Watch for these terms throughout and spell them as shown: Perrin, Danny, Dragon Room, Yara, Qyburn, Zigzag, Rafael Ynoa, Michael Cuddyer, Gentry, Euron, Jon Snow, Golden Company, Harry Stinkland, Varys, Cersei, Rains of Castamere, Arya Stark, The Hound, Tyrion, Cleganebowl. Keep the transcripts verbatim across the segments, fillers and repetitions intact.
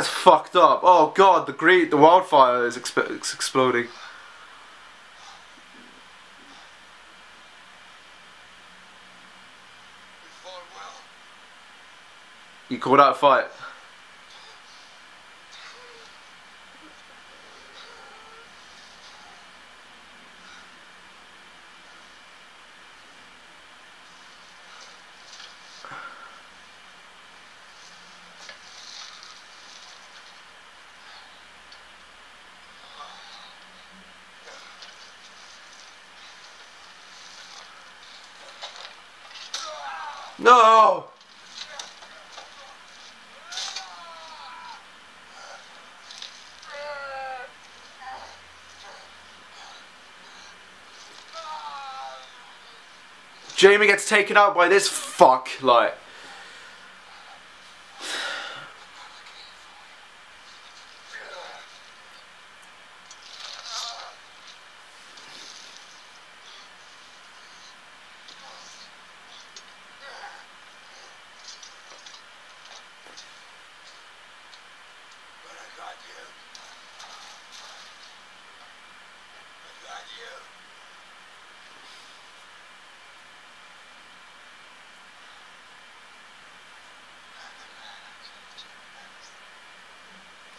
That's fucked up. Oh god, the great the wildfire is exp exploding. You call that a fight? No! Jaime gets taken out by this fuck, like.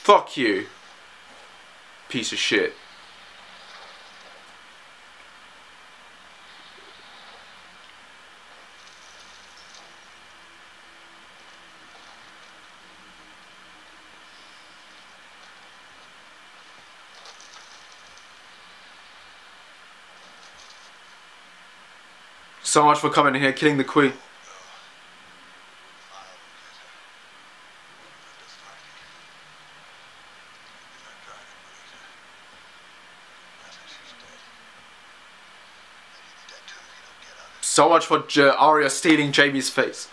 Fuck you, piece of shit. So much for coming in here, killing the queen. So much for J Arya stealing Jaime's face.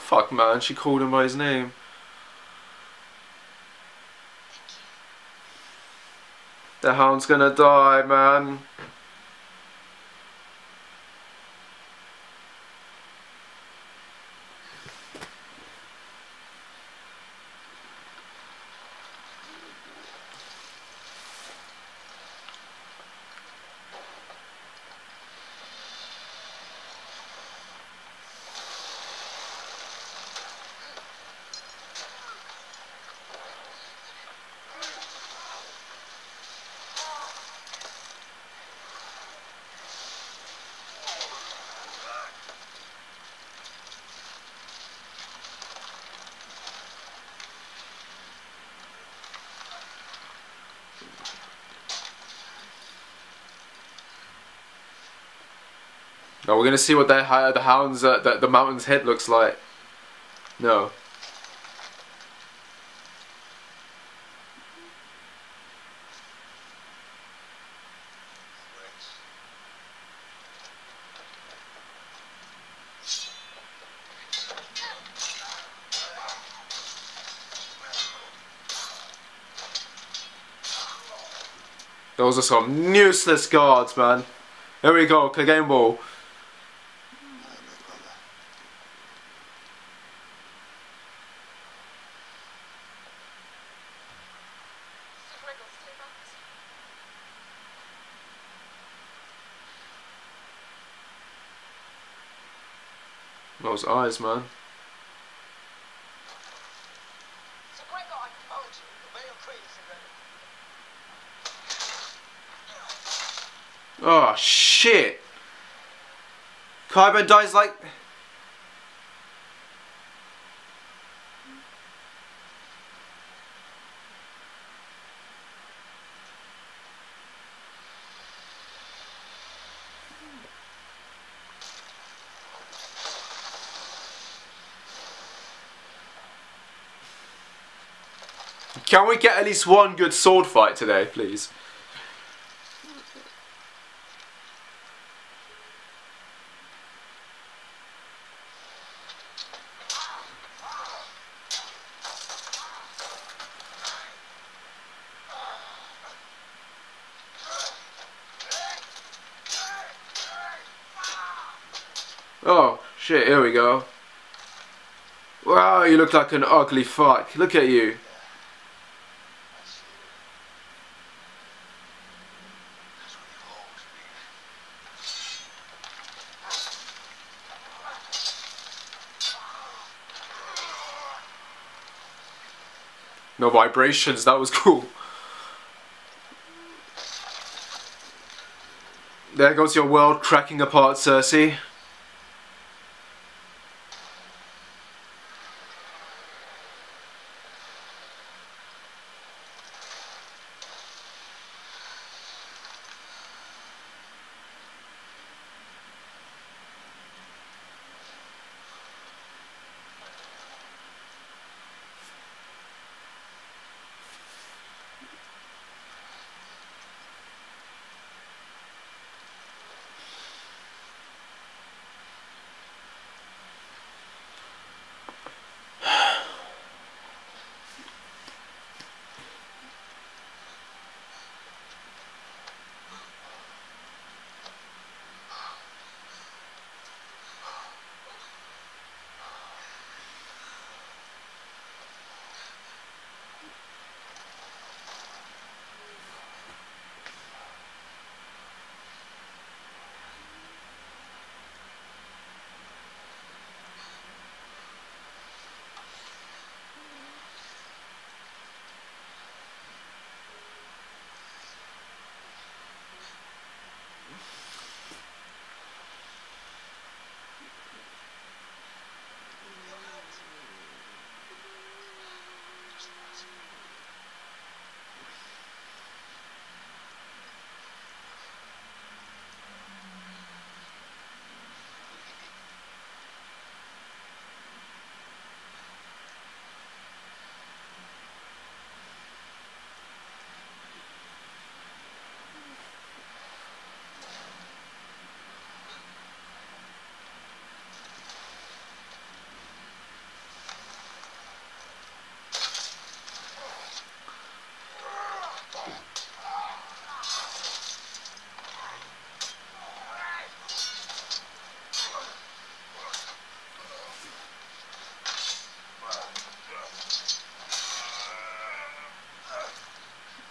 Fuck man, she called him by his name. The Hound's gonna die, man. No, we're gonna see what the uh, the hound's uh, the, the mountain's head looks like. No. Those are some useless guards, man. Here we go, Cleganebowl. Those eyes, man. Oh shit! Qyburn dies like. Can we get at least one good sword fight today, please? Oh, shit, here we go. Wow, you look like an ugly fuck. Look at you. No vibrations, that was cool. There goes your world cracking apart, Cersei.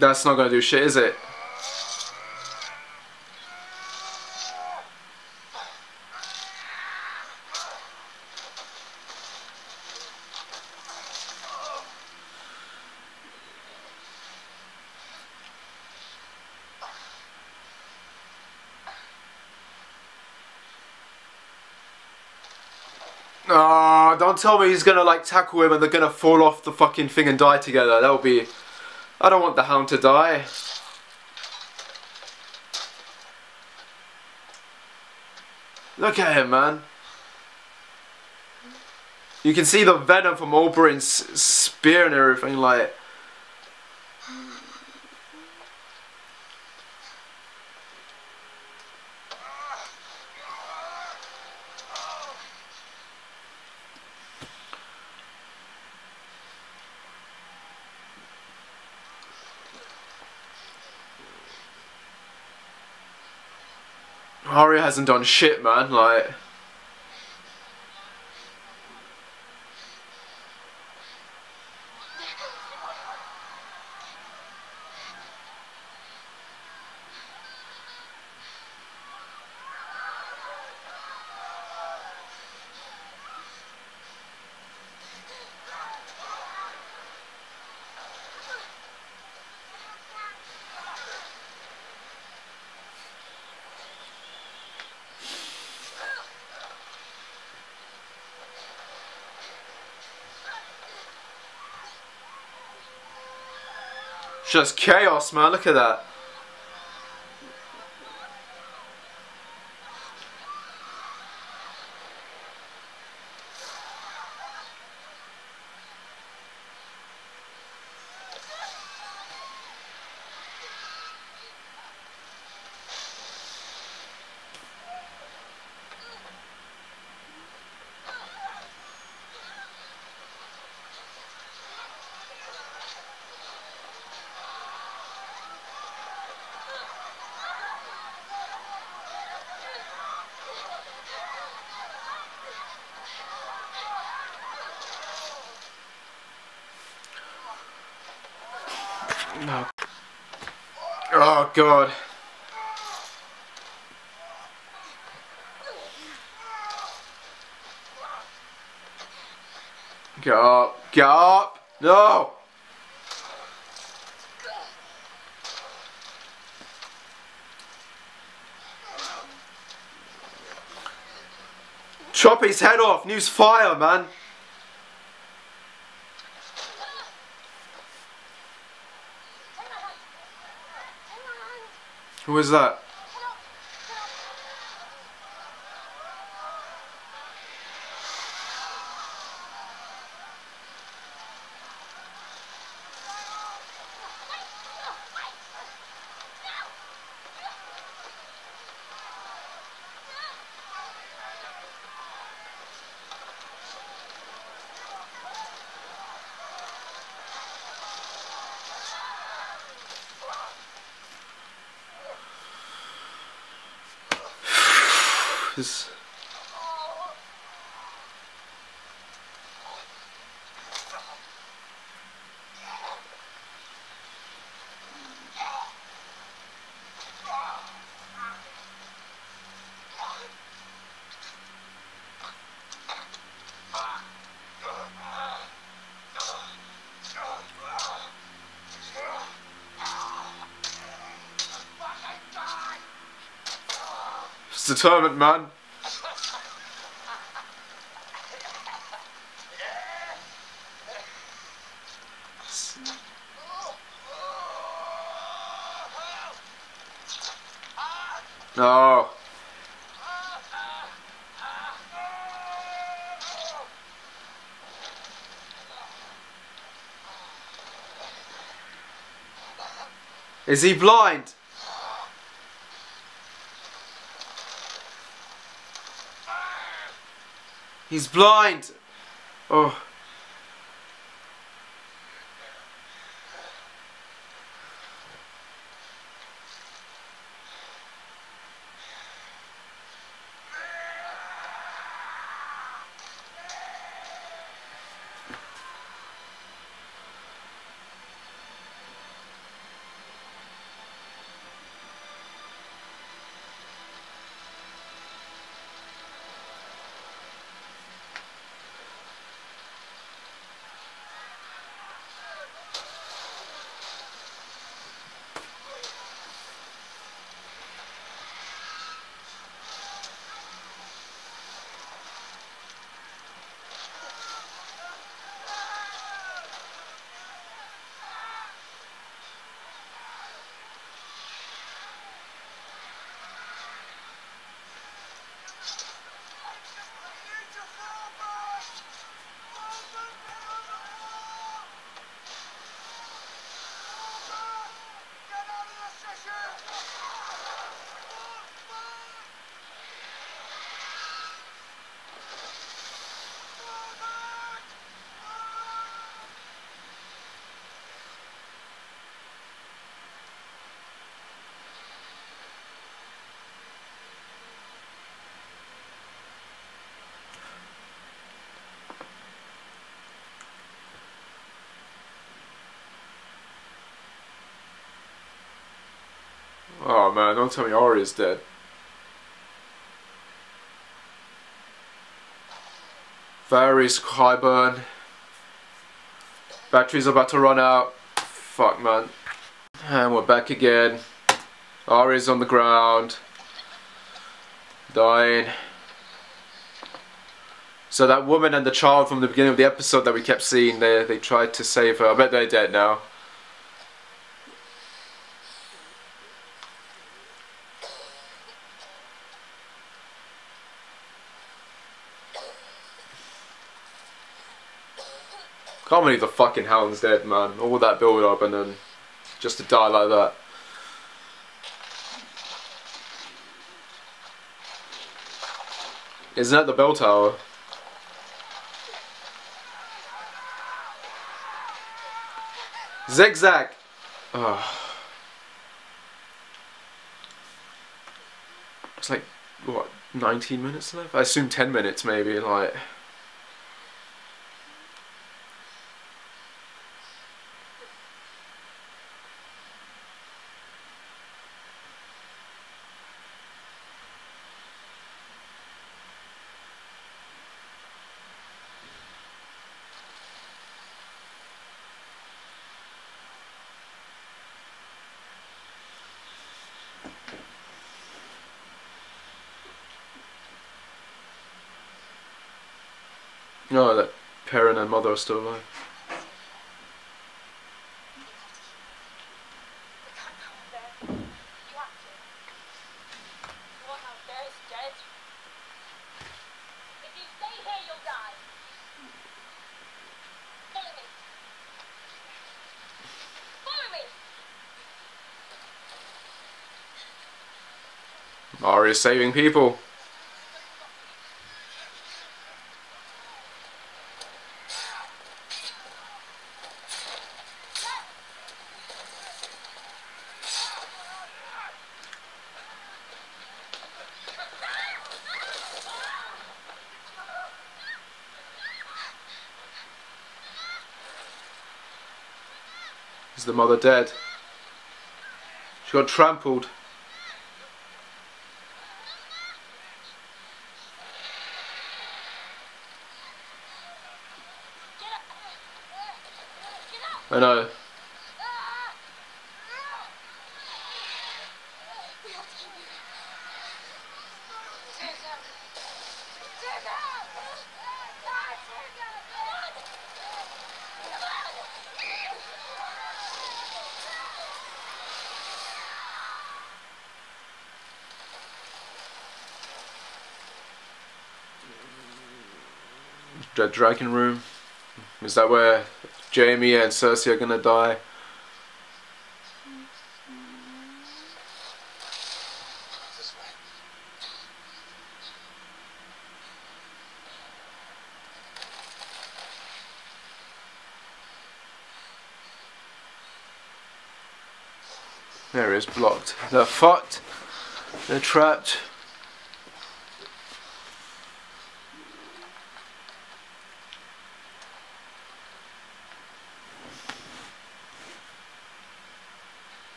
That's not gonna do shit, is it? Ah, oh, don't tell me he's gonna like tackle him and they're gonna fall off the fucking thing and die together. That would be. I don't want the Hound to die. Look at him, man. You can see the venom from Qyburn's spear and everything, like... Arya hasn't done shit, man, like... Just chaos, man, look at that. No. Oh God. Get up. Get up. No. Chop his head off. Use fire, man. Who is that? Is determined, man. No. Is he blind? He's blind! Oh. Oh man, don't tell me Arya's dead. Varys, Qyburn. Battery's about to run out. Fuck man. And we're back again. Arya's on the ground. Dying. So that woman and the child from the beginning of the episode that we kept seeing, they, they tried to save her. I bet they're dead now. Can't believe the fucking Hound's dead, man. All that build up and then just to die like that. Isn't that the bell tower? Zigzag! Oh. It's like, what, nineteen minutes left? I assume ten minutes maybe, like. No, that Perrin and Mother are still alive. Arya is saving people. Is the mother dead? She got trampled. I know. The Dragon Room. Is that where Jamie and Cersei are gonna die? There it is, blocked. They're fucked. They're trapped.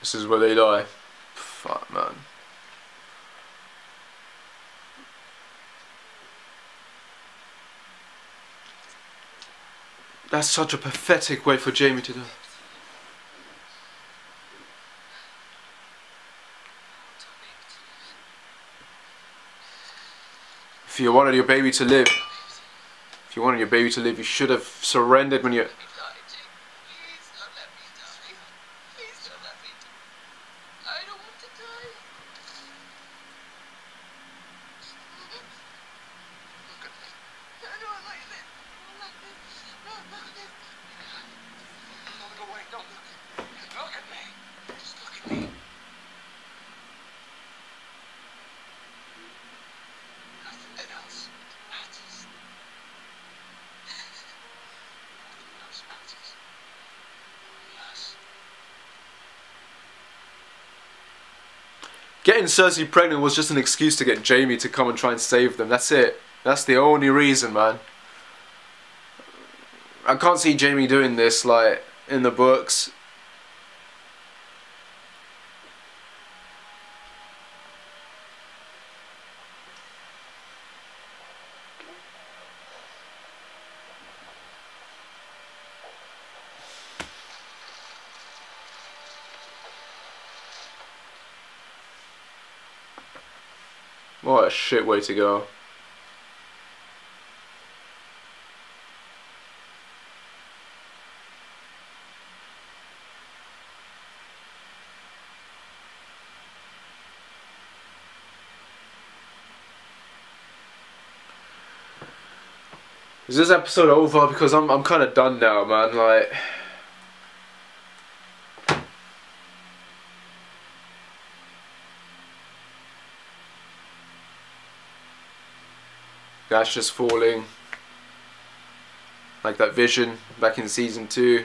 This is where they die. Fuck, man. That's such a pathetic way for Jamie to die. If you wanted your baby to live, if you wanted your baby to live, you should have surrendered when you... Getting Cersei pregnant was just an excuse to get Jaime to come and try and save them. That's it. That's the only reason, man. I can't see Jaime doing this, like, in the books. What a shit way to go. Is this episode over? Because I'm I'm kind of done now, man. Like. That's just falling, like that vision back in season two.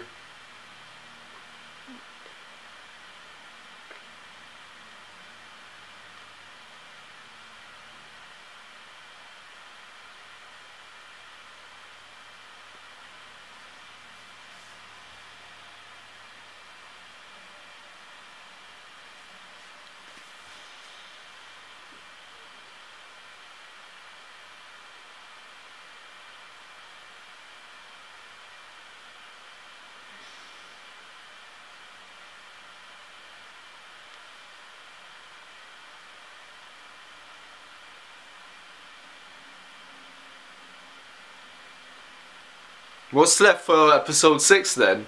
What's left for episode six then?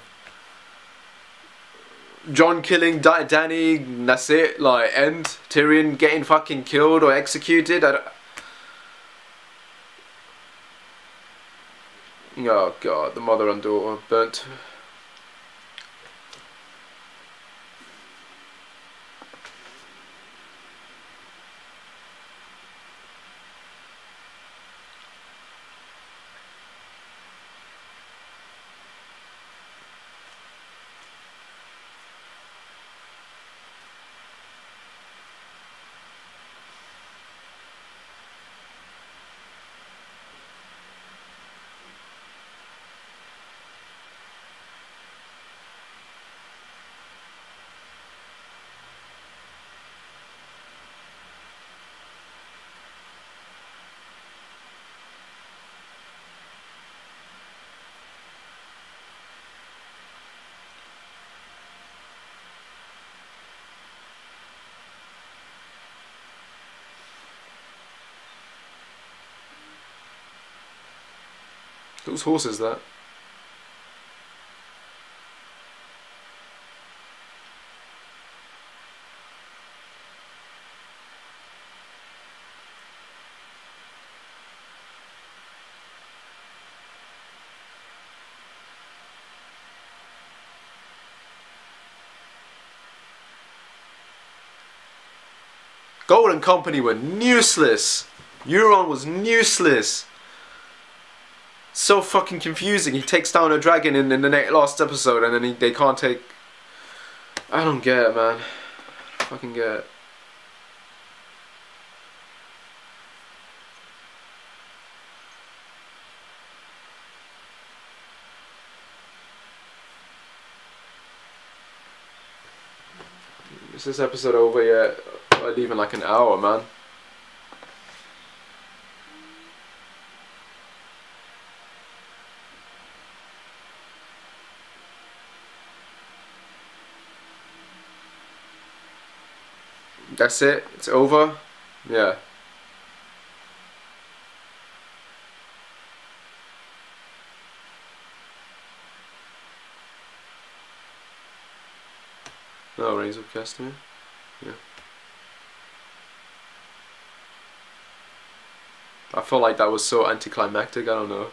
Jon killing da Danny, that's it, like, end. Tyrion getting fucking killed or executed, I don't... Oh god, the mother and daughter burnt. Whose horse is that? Golden Company were useless. Euron was useless. So fucking confusing. He takes down a dragon in, in the next, last episode, and then he, they can't take... I don't get it, man. I fucking get it. Is this episode over yet? I leave in like an hour, man. That's it, it's over, yeah. No, Rains of Castamere, yeah. I feel like that was so anticlimactic, I don't know.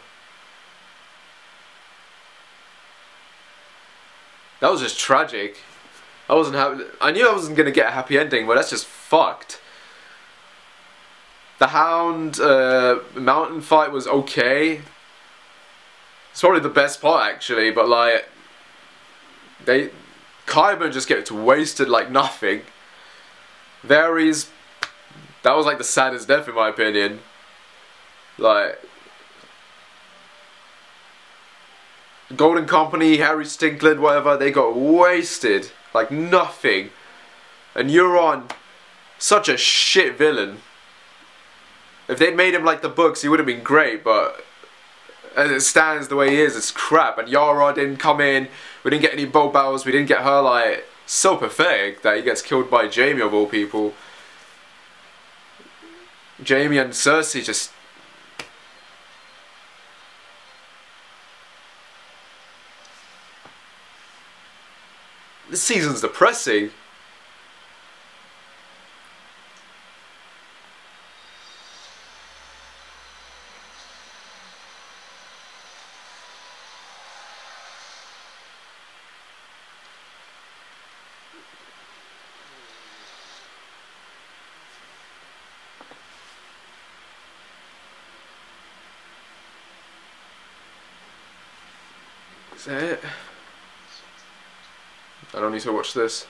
That was just tragic. I wasn't happy. I knew I wasn't gonna get a happy ending, but that's just fucked. The Hound uh, mountain fight was okay. It's probably the best part actually, but like they, Qyburn just gets wasted like nothing. Varys, that was like the saddest death in my opinion. Like Golden Company, Harry Stinkland, whatever, they got wasted. Like nothing. And Euron, such a shit villain. If they'd made him like the books, he would have been great, but as it stands the way he is, it's crap. And Yara didn't come in, we didn't get any bow battles, we didn't get her, like, so pathetic that he gets killed by Jaime of all people. Jaime and Cersei just... This season's depressing. Is that it? I don't need to watch this.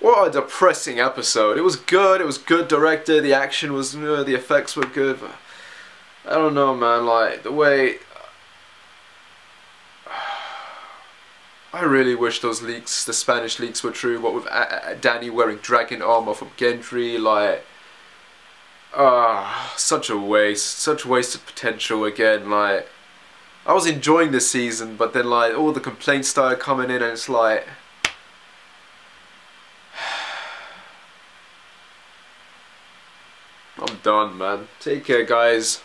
What a depressing episode. It was good, it was good directed, the action was, uh, the effects were good, but I don't know, man, like, the way... I really wish those leaks, the Spanish leaks were true, what with uh, Danny wearing dragon armor from Gentry, like... Ah, uh, such a waste, such wasted potential again, like... I was enjoying this season, but then like all the complaints started coming in, and it's like, I'm done, man. Take care, guys.